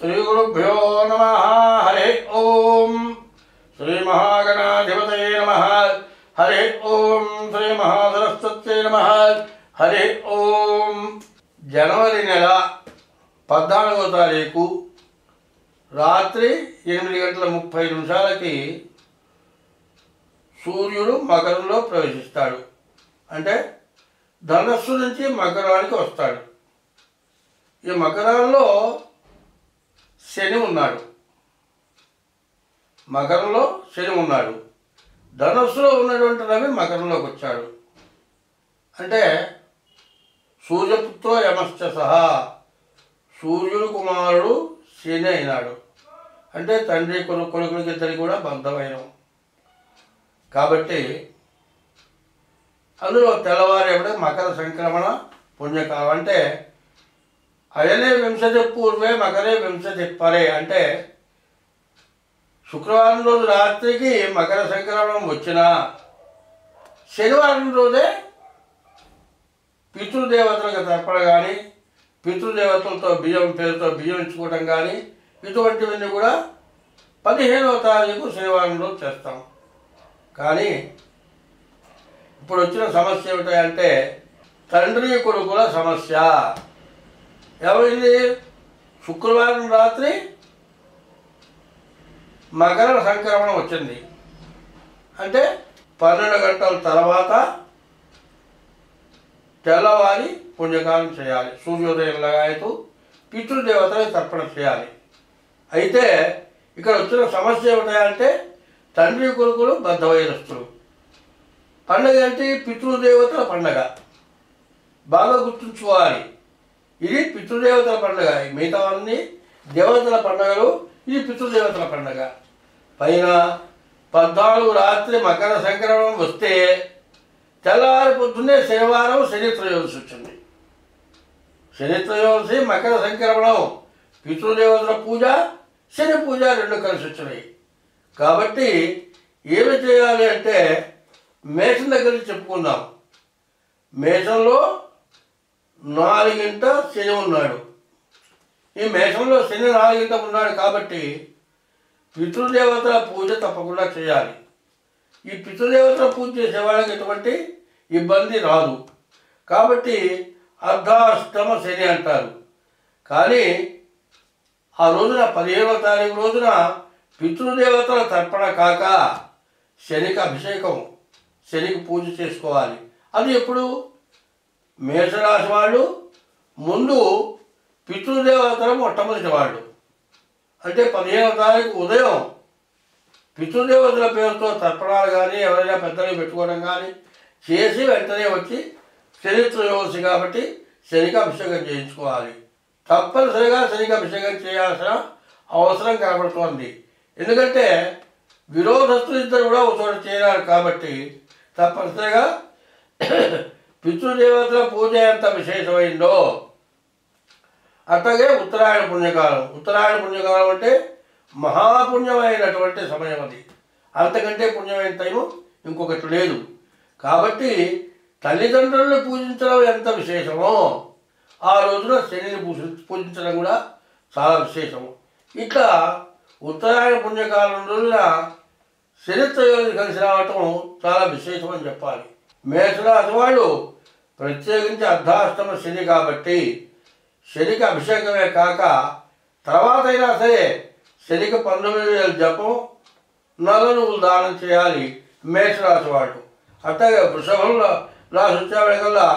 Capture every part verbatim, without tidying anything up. श्रीगुरुभ्यो नमः। हरे ओम श्री महागणाधिपतये नमः। हरे ओम श्री महासरस्वत्यै नमः। हरे ओम जनवरी నెల పద్నాలుగవ తారీఖు రాత్రి ఎనిమిది గంటల ముప్పై నిమిషాలకి సూర్యుడు మకరంలో ప్రవేశిస్తాడు। అంటే ధనస్సు నుంచి మకరానికి వస్తాడు। ఈ మకరంలో శని ఉన్నాడు, మకరంలో శని ఉన్నాడు, ధనస్సులో ఉన్నటువంటి రవి మకరంలోకి వచ్చాడు। అంటే సూర్యపుత్రో యమశ్చ సహా, సూర్యుడు కుమారుడు శని అయినాడు। అంటే తండ్రి కొను కొడుకులకి ఇద్దరికి కూడా బంధమైనం కాబట్టి అందులో తెల్లవారేపటి మకర సంక్రమణ పుణ్యకాలం, అంటే అయనే వింశతి పూర్వే మకరే వింశతి పరే, అంటే శుక్రవారం రోజు రాత్రికి మకర సంక్రమణం వచ్చినా శనివారం రోజే పితృదేవతలకు తర్పణ కానీ, పితృదేవతలతో బియ్యం పేరుతో బియ్యం ఇచ్చుకోవడం కానీ, ఇటువంటివన్నీ కూడా పదిహేనవ తారీఖు శనివారం రోజు చేస్తాం। కానీ ఇప్పుడు వచ్చిన సమస్య ఏమిటంటే తండ్రి కొడుకుల సమస్య ఏమైంది? శుక్రవారం రాత్రి మకర సంక్రమణం వచ్చింది, అంటే పన్నెండు గంటల తర్వాత తెల్లవారి పుణ్యకారం చేయాలి, సూర్యోదయం లాగాయతూ పితృదేవతలకు తర్పణ చేయాలి। అయితే ఇక్కడ వచ్చిన సమస్య ఏమిటంటే తండ్రి కొడుకులు బద్ధవైరస్తులు, పండగ అంటే పితృదేవతల పండగ, బాగా గుర్తుంచుకోవాలి। ఇది పితృదేవతల పండుగ, మిగతా అన్ని దేవతల పండుగలు, ఇది పితృదేవతల పండుగ। పైన పద్నాలుగు రాత్రి మకర సంక్రమణం వస్తే తెల్లవారి పొద్దున్నే శనివారం శని త్రయోదశి వచ్చింది। శని త్రయోదశి మకర సంక్రమణం, పితృదేవతల పూజ, శని పూజ రెండు కలిసి వచ్చినాయి। కాబట్టి ఏమి చేయాలి అంటే మేషం దగ్గర చెప్పుకుందాం। మేషంలో నాలుగింట శని ఉన్నాడు, ఈ మేషంలో శని నాలుగింట ఉన్నాడు కాబట్టి పితృదేవతల పూజ తప్పకుండా చేయాలి। ఈ పితృదేవతల పూజ చేసేవాళ్ళకి ఎటువంటి ఇబ్బంది రాదు కాబట్టి అర్ధాష్టమ శని అంటారు। కానీ ఆ రోజున పదిహేనవ తారీఖు రోజున పితృదేవతల తర్పణ కాక శనికి అభిషేకం, శనికి పూజ చేసుకోవాలి। అది ఎప్పుడు? మేషరాశి వాళ్ళు ముందు పితృదేవతలు మొట్టమొదటి వాళ్ళు, అంటే పదిహేనవ తారీఖు ఉదయం పితృదేవతల పేరుతో తర్పణాలు కానీ ఎవరైనా పెద్దలు పెట్టుకోవడం కానీ చేసి వెంటనే వచ్చి శని త్రయోదశి కాబట్టి శనికి అభిషేకం చేయించుకోవాలి। తప్పనిసరిగా శనికి అభిషేకం చేయాల్సిన అవసరం కనబడుతోంది, ఎందుకంటే విరోధస్తులు ఇద్దరు కూడా ఒకచోట చేరారు కాబట్టి తప్పనిసరిగా పితృదేవతల పూజ ఎంత విశేషమైందో అట్లాగే ఉత్తరాయణ పుణ్యకాలం, ఉత్తరాయణ పుణ్యకాలం అంటే మహాపుణ్యమైనటువంటి సమయం, అది అంతకంటే పుణ్యమైన టైము ఇంకొకటి లేదు। కాబట్టి తల్లిదండ్రులను పూజించడం ఎంత విశేషమో ఆ రోజున శనిని పూజ పూజించడం కూడా చాలా విశేషము। ఇట్లా ఉత్తరాయణ పుణ్యకాలం రోజున శని త్రయోదశి కలిసి రావటం చాలా విశేషం అని చెప్పాలి। మేషరాశి వాళ్ళు ప్రత్యేకించి అర్ధాష్టమ శని కాబట్టి శనికి అభిషేకమే కాక తర్వాత అయినా సరే శనికి పంతొమ్మిది వేల జపం, నల్ల నువ్వులు దానం చేయాలి మేషరాశి వాళ్ళు। అట్లాగే వృషభంలో రాశి వచ్చేవాడికల్లా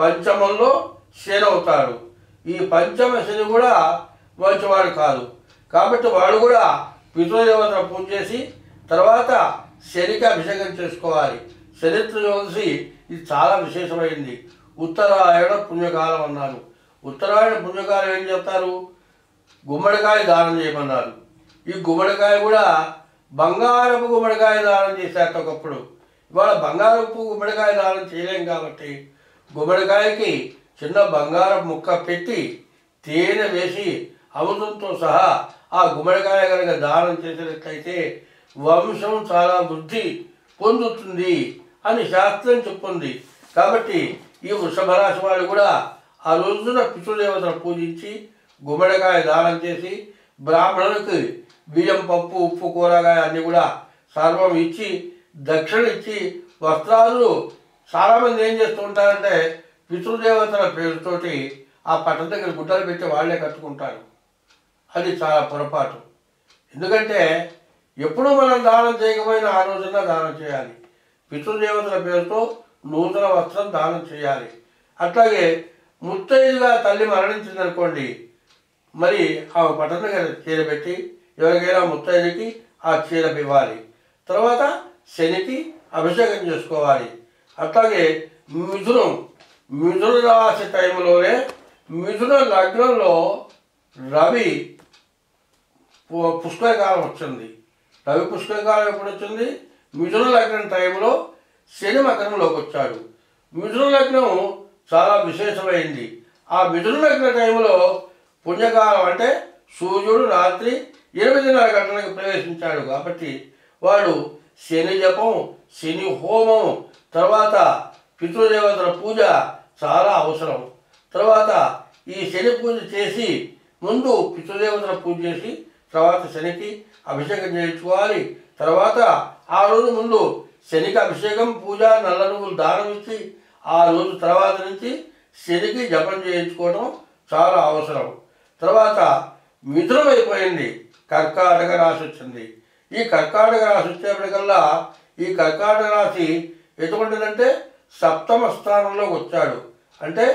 పంచమంలో శని అవుతాడు, ఈ పంచమ శని కూడా మంచివాడు కాదు కాబట్టి వాడు కూడా పితృదేవతను పూజ చేసి తర్వాత శనికి అభిషేకం చేసుకోవాలి। శని త్రయోదశి ఇది చాలా విశేషమైంది, ఉత్తరాయణ పుణ్యకాలం అన్నారు। ఉత్తరాయణ పుణ్యకాలం ఏం చెప్తారు? గుమ్మడికాయ దానం చేయమన్నారు। ఈ గుమ్మడికాయ కూడా బంగారపు గుమ్మడికాయ దానం చేశారు ఒకప్పుడు, ఇవాళ బంగారపు గుమ్మడికాయ దానం చేయలేం కాబట్టి గుమ్మడికాయకి చిన్న బంగారపు ముక్క పెట్టి తేనె వేసి అమృతంతో సహా ఆ గుమ్మడికాయ కనుక దానం చేసినట్లయితే వంశం చాలా వృద్ధి పొందుతుంది అని శాస్త్రం చెప్తుంది। కాబట్టి ఈ వృషభ రాశి వాళ్ళు కూడా ఆ రోజున పితృదేవతను పూజించి గుమ్మడికాయ దానం చేసి బ్రాహ్మణులకు బియ్యం పప్పు ఉప్పు కూరగాయ అన్ని కూడా సర్వం ఇచ్చి దక్షిణ ఇచ్చి వస్త్రాలు చాలా మంది ఏం చేస్తూ ఉంటారంటే పితృదేవతల పేరుతోటి ఆ పట్టణ దగ్గర గుడ్డలు పెట్టి వాళ్ళే కట్టుకుంటారు. అది చాలా పొరపాటు. ఎందుకంటే ఎప్పుడూ మనం దానం చేయకపోయినా ఆ రోజున దానం చేయాలి. పితృదేవతల పేరుతో నూతన వస్త్రం దానం చేయాలి. అట్లాగే ముత్తైదుగా తల్లి మరణించిందనుకోండి, మరి ఆ పట్టణ దగ్గర చీర పెట్టి ఎవరికైనా ముత్తైదుకి ఆ చీర ఇవ్వాలి. తర్వాత శనికి అభిషేకం చేసుకోవాలి. అట్లాగే మిథునం మిథున రాశి టైంలోనే మిథున లగ్నంలో రవి పుష్కరకాలం వచ్చింది. రవి పుష్కరకాలం ఎప్పుడు వచ్చింది? మిథున లగ్నం టైంలో శని మకరంలోకి వచ్చాడు. మిథున లగ్నం చాలా విశేషమైంది. ఆ మిథున లగ్న టైంలో పుణ్యకాలం అంటే సూర్యుడు రాత్రి ఎనిమిదిన్నర గంటలకు ప్రవేశించాడు. కాబట్టి వాడు శని జపం, శని హోమం, తర్వాత పితృదేవతల పూజ చాలా అవసరం. తర్వాత ఈ శని పూజ చేసి ముందు పితృదేవతల పూజ చేసి తర్వాత శనికి అభిషేకం చేయించుకోవాలి. తర్వాత ఆ రోజు ముందు శనికి అభిషేకం పూజ నల్ల నువ్వులు దానం ఇచ్చి ఆ రోజు తర్వాత నుంచి శనికి జపం చేయించుకోవడం చాలా అవసరం. తర్వాత మిథునం అయిపోయింది, కర్కాటక రాశి వచ్చింది. ఈ కర్కాటక రాశి వచ్చేప్పటికల్లా ఈ కర్కాటక రాశి ఎటువంటిదంటే సప్తమ స్థానంలోకి వచ్చాడు. అంటే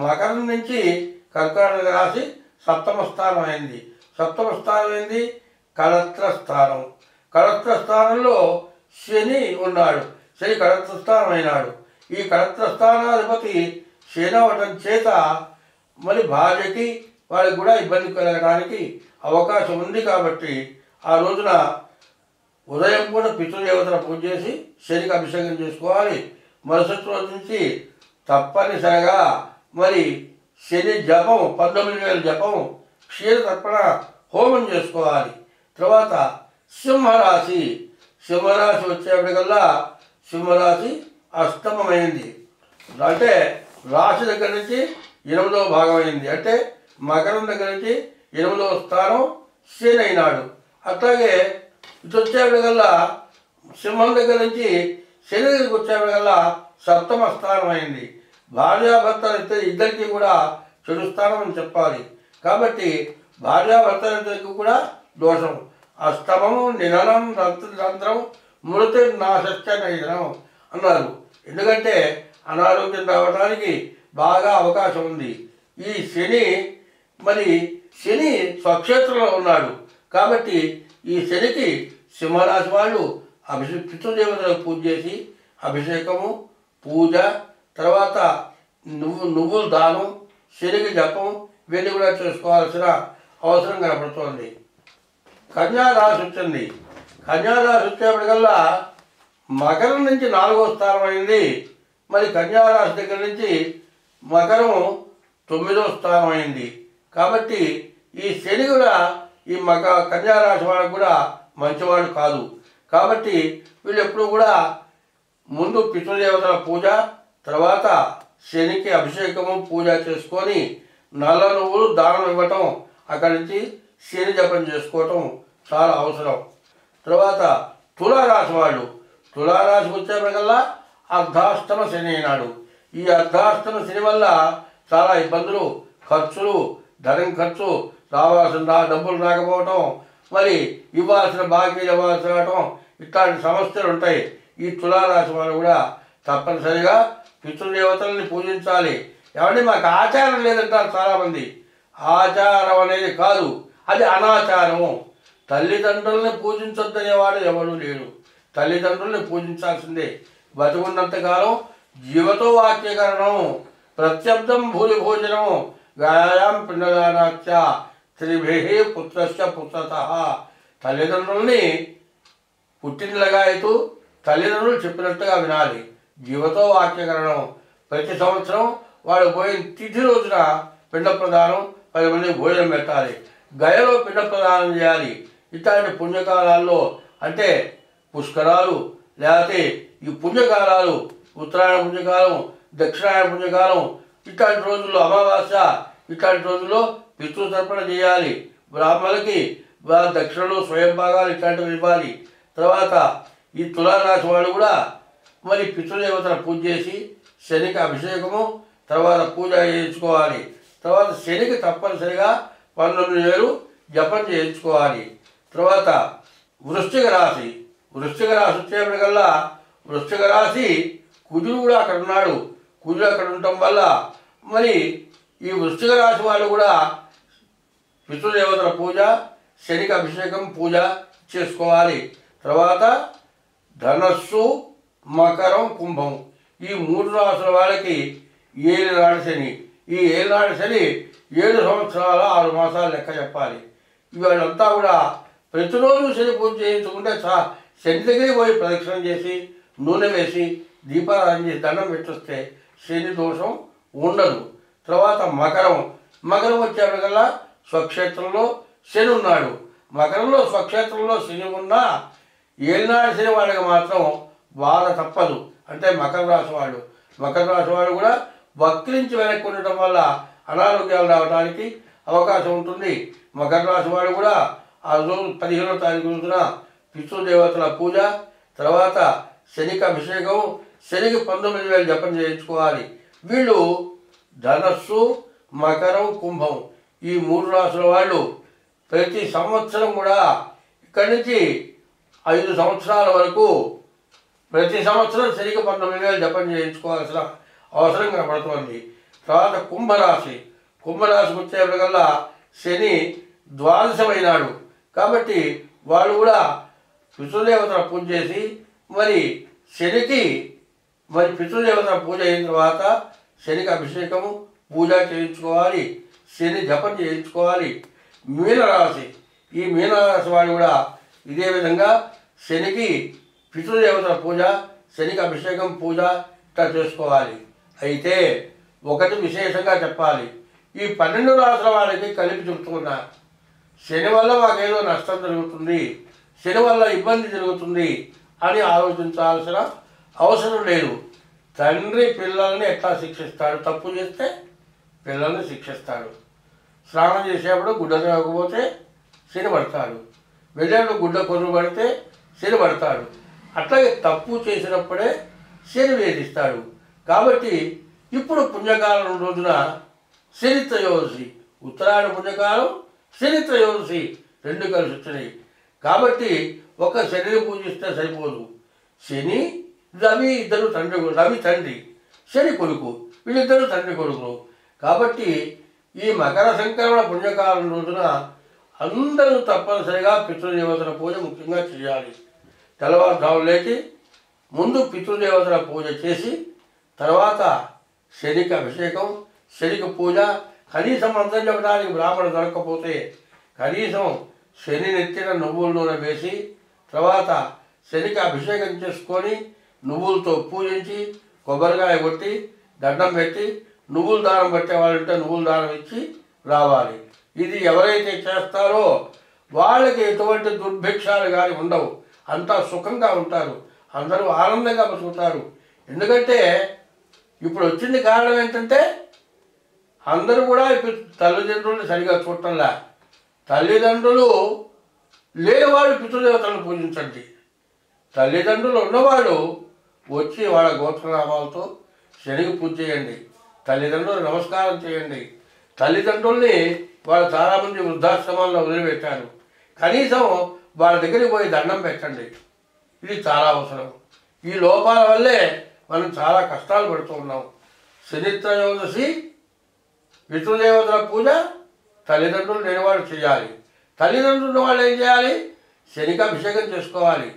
మకరం నుంచి కర్కాటక రాశి సప్తమ స్థానం అయింది. సప్తమ స్థానం అయింది కళత్ర స్థానం. కళత్ర స్థానంలో శని ఉన్నాడు. శని కళత్ర స్థానం అయినాడు. ఈ కళత్ర స్థానాధిపతి శని అవటం చేత మరి భార్యకి వాళ్ళకి కూడా ఇబ్బంది కలగడానికి అవకాశం ఉంది. కాబట్టి ఆ రోజున ఉదయం కూడా పితృదేవతల పూజ చేసి శనికి అభిషేకం చేసుకోవాలి. మరుసటి రోజు నుంచి తప్పనిసరిగా మరి శని జపం పంతొమ్మిది వేల జపం క్షీర తర్పణ హోమం చేసుకోవాలి. తర్వాత సింహరాశి సింహరాశి వచ్చేప్పటికల్లా సింహరాశి అష్టమమైంది. అంటే రాశి దగ్గర నుంచి ఎనిమిదవ భాగం అయింది. అంటే మకరం దగ్గర నుంచి ఎనిమిదవ స్థానం శని అయినాడు. అట్లాగే ఇటు వచ్చేప్పటికల్లా సింహం దగ్గర నుంచి శని దగ్గరికి వచ్చేప్పటికల్లా సప్తమ స్థానం అయింది. భార్యాభర్తలు అయితే ఇద్దరికి కూడా చెడు స్థానం అని చెప్పాలి. కాబట్టి భార్యాభర్తలిద్దరికి కూడా దోషం. అష్టమము నిధనం రంధ్రం మృతి నాశస్య నిధనం అన్నారు. ఎందుకంటే అనారోగ్యం రావడానికి బాగా అవకాశం ఉంది. ఈ శని మరి శని స్వక్షేత్రంలో ఉన్నాడు. కాబట్టి ఈ శనికి సింహరాశి వాళ్ళు అభిషే పితృదేవతలకు పూజ చేసి అభిషేకము పూజ తర్వాత నువ్వు నువ్వుల దానం శనికి జపం వీళ్ళు కూడా చేసుకోవాల్సిన అవసరం కనపడుతోంది. కన్యారాశి వచ్చింది. కన్యారాశి వచ్చేప్పటికల్లా మకరం నుంచి నాలుగో స్థానం అయింది. మరి కన్యారాశి దగ్గర నుంచి మకరం తొమ్మిదో స్థానం అయింది. కాబట్టి ఈ శని కూడా ఈ మక కన్యారాశి వాడు కూడా మంచివాడు కాదు. కాబట్టి వీళ్ళు ఎప్పుడు కూడా ముందు పితృదేవతల పూజ తర్వాత శనికి అభిషేకము పూజ చేసుకొని నల్ల నువ్వులు దానం ఇవ్వటం అక్కడి నుంచి శని జపం చేసుకోవటం చాలా అవసరం. తర్వాత తులారాశి వాళ్ళు తులారాశికి వచ్చేప్పటికల్లా అర్ధాష్టమ శని అయినాడు. ఈ అర్ధాష్టమ శని వల్ల చాలా ఇబ్బందులు, ఖర్చులు, ధనం ఖర్చు, రావాల్సిన డబ్బులు రాకపోవటం, మరి ఇవ్వాల్సిన బాకీలు ఇవ్వాల్సి రావటం, ఇట్లాంటి సమస్యలు ఉంటాయి. ఈ తులారాశి వాళ్ళు కూడా తప్పనిసరిగా పితృదేవతల్ని పూజించాలి. ఏమంటే మాకు ఆచారం లేదంటారు చాలామంది. ఆచారం అనేది కాదు, అది అనాచారము. తల్లిదండ్రులని పూజించొద్దనేవాడు ఎవరు లేడు. తల్లిదండ్రుల్ని పూజించాల్సిందే. బతుకున్నంతకాలం జీవతో వాక్యకరణం ప్రత్యబ్దం భూరి భోజనం గాయాం పిండదానాఖ్య త్రిభి పుత్రస్య పుత్రత. తల్లిదండ్రుల్ని పుట్టినలుగా అవుతూ తల్లిదండ్రులు చెప్పినట్టుగా వినాలి. జీవతో వాక్యకరణం. ప్రతి సంవత్సరం వాడు పోయిన తిథి రోజున పిండ ప్రదానం, పది మంది భోజనం పెట్టాలి, గయలో పిండ ప్రదానం చేయాలి. ఇట్లాంటి పుణ్యకాలాల్లో అంటే పుష్కరాలు లేకపోతే ఈ పుణ్యకాలాలు ఉత్తరాయణ పుణ్యకాలం, దక్షిణాయన పుణ్యకాలం, ఇట్లాంటి రోజుల్లో అమావాస్య, ఇట్లాంటి రోజుల్లో పితృతర్పణ చేయాలి. బ్రాహ్మణులకి దక్షిణలో స్వయం భాగాలు ఇట్లాంటివి ఇవ్వాలి. తర్వాత ఈ తులారాశి వాళ్ళు కూడా మరి పితృదేవతల పూజ చేసి శనికి అభిషేకము తర్వాత పూజ చేయించుకోవాలి. తర్వాత శనికి తప్పనిసరిగా పన్నెండు వేలు జపం చేయించుకోవాలి. తర్వాత వృశ్చిక రాశి వృశ్చిక రాశి వచ్చేప్పటికల్లా వృశ్చిక రాశి కుజుడు కూడా అక్కడ ఉన్నాడు. కుజుడు అక్కడ ఉండటం వల్ల మరి ఈ వృశ్చిక రాశి వాళ్ళు కూడా పితృదేవతల పూజ శనికి అభిషేకం పూజ చేసుకోవాలి. తర్వాత ధనస్సు మకరం కుంభం ఈ మూడు రాసుల వాళ్ళకి ఏలినాడు శని. ఈ ఏలినాడు శని ఏడు సంవత్సరాల ఆరు మాసాలు లెక్క చెప్పాలి. వీళ్ళంతా కూడా ప్రతిరోజు శని పూజ చేయించుకుంటే చా శని దగ్గరికి పోయి ప్రదక్షిణ చేసి నూనె వేసి దీపారాధన చేసి దండం పెట్టొస్తే శని దోషం ఉండదు. తర్వాత మకరం మకరం వచ్చేప్పటికల్లా స్వక్షేత్రంలో శని ఉన్నాడు. మకరంలో స్వక్షేత్రంలో శని ఉన్నా ఏలినాడు శని వాళ్ళకి మాత్రం బాధ తప్పదు. అంటే మకర రాశి వాళ్ళు మకర రాశి వాళ్ళు కూడా వక్రించి వెనక్కి ఉండటం వల్ల అనారోగ్యాలు రావడానికి అవకాశం ఉంటుంది. మకర రాశి వాళ్ళు కూడా ఆ రోజు పదిహేనో తారీఖు రోజున పితృదేవతల పూజ తర్వాత శనికి అభిషేకం శనికి పంతొమ్మిది వేలు జపం చేయించుకోవాలి. వీళ్ళు ధనస్సు మకరం కుంభం ఈ మూడు రాసుల వాళ్ళు ప్రతి సంవత్సరం కూడా ఇక్కడి నుంచి ఐదు సంవత్సరాల వరకు ప్రతి సంవత్సరం శనికి పంతొమ్మిది వేలు జపం చేయించుకోవాల్సిన అవసరం కనబడుతోంది. తర్వాత కుంభరాశి కుంభరాశికి వచ్చేప్పటికల్లా శని ద్వాదశమైనాడు. కాబట్టి వాళ్ళు కూడా పితృదేవతల పూజ చేసి మరి శనికి మరి పితృదేవతల పూజ అయిన తర్వాత శనికి అభిషేకము పూజ చేయించుకోవాలి. శని జపం చేయించుకోవాలి. మీనరాశి ఈ మీనరాశి వాళ్ళు కూడా ఇదే విధంగా శనికి పితృదేవతల పూజ శనికి అభిషేకం పూజ ఇట్లా చేసుకోవాలి. అయితే ఒకటి విశేషంగా చెప్పాలి. ఈ పన్నెండు రాసుల వాళ్ళకి కలిపి చెబుతున్నా శని వల్ల మాకేదో నష్టం జరుగుతుంది శని వల్ల ఇబ్బంది జరుగుతుంది అని ఆలోచించాల్సిన అవసరం లేదు. తండ్రి పిల్లల్ని ఎట్లా శిక్షిస్తాడు? తప్పు చేస్తే పిల్లల్ని శిక్షిస్తాడు. స్నానం చేసేప్పుడు గుడ్డ తినకపోతే శని పడతాడు. వెళ్ళాడు గుడ్డ కొను పడితే శని పడతాడు. అట్లాగే తప్పు చేసినప్పుడే శని వేధిస్తాడు. కాబట్టి ఇప్పుడు పుణ్యకాలం రోజున శని త్రయోదశి ఉత్తరాయణ పుణ్యకాలం శని త్రయోదశి రెండు కలిసి వచ్చినాయి. కాబట్టి ఒక శనిని పూజిస్తే సరిపోదు. శని రవి ఇద్దరు తండ్రి రవి తండ్రి శని కొడుకు వీళ్ళిద్దరు తండ్రి కొడుకులు. కాబట్టి ఈ మకర సంక్రమణ పుణ్యకాలం రోజున అందరూ తప్పనిసరిగా పితృదేవతల పూజ ముఖ్యంగా చేయాలి. తెల్లవారుజాము లేచి ముందు పితృదేవతల పూజ చేసి తర్వాత శనికి అభిషేకం శనికి పూజ కనీసం మంత్రం చెప్పడానికి బ్రాహ్మణ దొరకకపోతే కనీసం శని నెత్తిన నువ్వుల నూనె వేసి తర్వాత శనికి అభిషేకం చేసుకొని నువ్వులతో పూజించి కొబ్బరికాయ కొట్టి దండం పెట్టి నువ్వుల దానం పెట్టేవాళ్ళంటే నువ్వుల దానం ఇచ్చి రావాలి. ఇది ఎవరైతే చేస్తారో వాళ్ళకి ఎటువంటి దుర్భిక్షాలు కానీ ఉండవు. అంతా సుఖంగా ఉంటారు. అందరూ ఆనందంగా బతుకుతారు. ఎందుకంటే ఇప్పుడు వచ్చింది కారణం ఏంటంటే అందరూ కూడా ఇప్పుడు తల్లిదండ్రులను సరిగా చూడటంలా. తల్లిదండ్రులు లేనివాడు పితృదేవతలను పూజించండి. తల్లిదండ్రులు ఉన్నవాడు వచ్చి వాళ్ళ గోత్రనామాలతో శనికి పూజ చేయండి. తల్లిదండ్రులు నమస్కారం చేయండి. తల్లిదండ్రుల్ని వాళ్ళు చాలామంది వృద్ధాశ్రమాల్లో వదిలిపెట్టారు. కనీసం వాళ్ళ దగ్గరికి పోయి దండం పెట్టండి. ఇది చాలా అవసరం. ఈ లోపాల వల్లే మనం చాలా కష్టాలు పడుతూ ఉన్నాం. శని త్రయోదశి పితృదేవతల పూజ తల్లిదండ్రులు లేనివాడు చేయాలి. తల్లిదండ్రులు వాళ్ళు ఏం చేయాలి? శనికి అభిషేకం చేసుకోవాలి.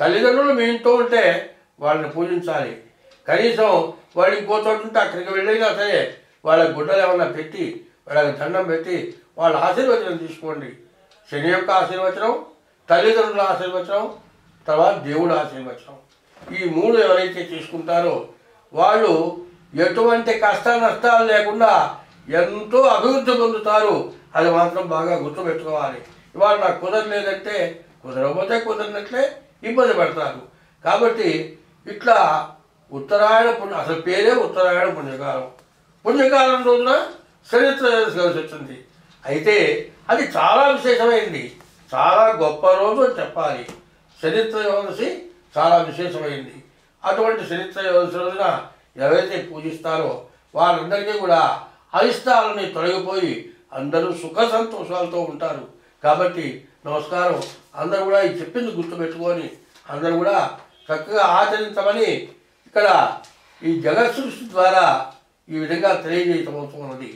తల్లిదండ్రులు మీ ఇంట్లో ఉంటే వాళ్ళని పూజించాలి. కనీసం వాడు ఇంకో చోటు ఉంటే అక్కడికి వెళ్ళినా సరే వాళ్ళ గుడ్డలు ఏమన్నా పెట్టి వాళ్ళకి దండం పెట్టి వాళ్ళ ఆశీర్వచనం తీసుకోండి. శని యొక్క ఆశీర్వచనం, తల్లిదండ్రుల ఆశీర్వచనం, తర్వాత దేవుడు ఆశీర్వచనం. ఈ మూడు ఎవరైతే తీసుకుంటారో వాళ్ళు ఎటువంటి కష్ట నష్టాలు లేకుండా ఎంతో అభివృద్ధి పొందుతారు. అది మాత్రం బాగా గుర్తుపెట్టుకోవాలి. ఇవాళ నాకు కుదరలేదంటే కుదరకపోతే కుదరనట్లే ఇబ్బంది పడతారు. కాబట్టి ఇట్లా ఉత్తరాయణ పుణ్య అసలు పేరే ఉత్తరాయణ పుణ్యకాలం పుణ్యకాలం రోజున శని త్రయోదశి కలిసి వచ్చింది. అయితే అది చాలా విశేషమైంది, చాలా గొప్ప రోజు చెప్పాలి. శనిత్రయోదశి చాలా విశేషమైంది. అటువంటి శనిత్రయోదశి రోజున ఎవరైతే పూజిస్తారో వారందరికీ కూడా అయిష్టాలని తొలగిపోయి అందరూ సుఖ సంతోషాలతో ఉంటారు. కాబట్టి నమస్కారం. అందరూ కూడా ఈ చెప్పింది గుర్తుపెట్టుకొని అందరూ కూడా చక్కగా ఆచరించమని ఇక్కడ ఈ జగత్ సృష్టి ద్వారా ఈ విధంగా తెలియజేయటమవుతున్నది.